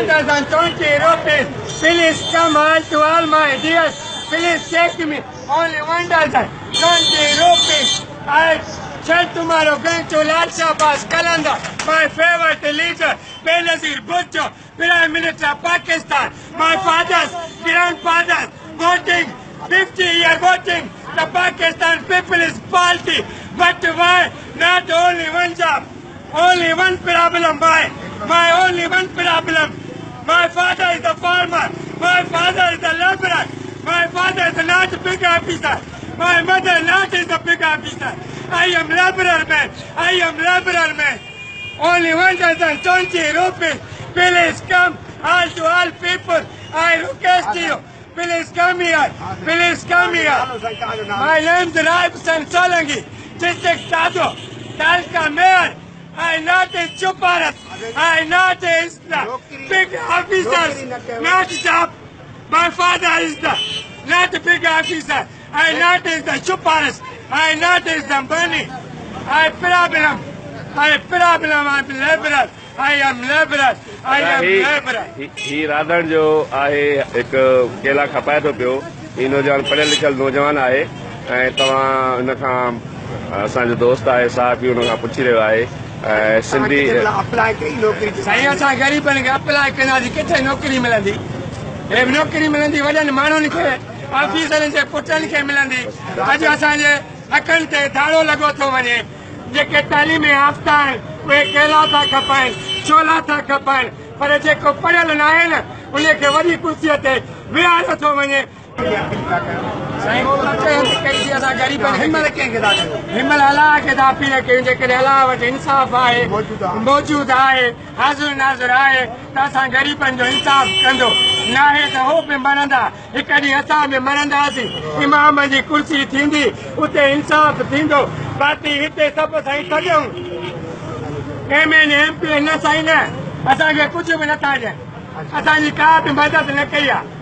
Sanders Antonki Lopez. Please come on to all my dears. Please take me. Only one dozen. Antonki Lopez. I shall tomorrow going to Lal Shabazz calendar. My favorite leader, Benazir Bhutto, Prime Minister of Pakistan. My fathers, grandfathers, voting, 50-year voting. The Pakistan people is faulty. But why not only one job? Only one problem, why? My only one problem. My father is a farmer. My father is a laborer. My father is not a big officer. My mother not is a big officer. I am laborer man. I am laborer man. Only 120 rupees. Please come all to all people. I request you. Please come here. Please come here. My name is Raib San Solangi. District Sado. Talca Mayor. I not in Chuparas, I not is the big officers, not job. My father is the not the big officer. I not is the Chuparas, I not is the money. I problem, I'm liberal. I am liberal. He rather jo ahe ek kela khapaye to pyo. Ino jan padhel likhel nojawan aaye. Aye tama unka saajo dost aaye saab hi unka puchi rahe aaye. Sindhi apply कई नौकरी साईं असां ग़रीबनि खे apply कंदासीं किथे नौकरी मिलंदी हे नौकरी मिलंदी वॾनि माण्हुनि खे ऑफिसरनि जे पुटनि खे मिलंदी अॼु असांजे हक़नि ते धाड़ो लॻो थो वञे जेके तालीम याफ़्ता आहिनि उहे केला था खपाइनि छोला था खपाइनि पर जेको पढ़ियल न आहे न उनखे वॾी कुर्सीअ ते विहारियो थो वञे साईं असां ग़रीबनि हिमल कंहिंखे था कयूं हिमल अलाह खे था पीअ कयूं जेकॾहिं अलाह वटि इंसाफ़ आहे मौजूदु आहे हाज़ुर नाज़ुर आहे त असां ग़रीबनि जो इंसाफ़ कंदो न आहे त हू बि मरंदा हिकु ॾींहुं असां बि मरंदासीं इमाम जी कुर्सी थींदी उते इंसाफ़ थींदो बाक़ी हिते सभु साईं ठॻियूं एम एन एम पी न साईं न असांखे कुझु बि नथा ॾियनि असांजी का बि मदद न कई आहे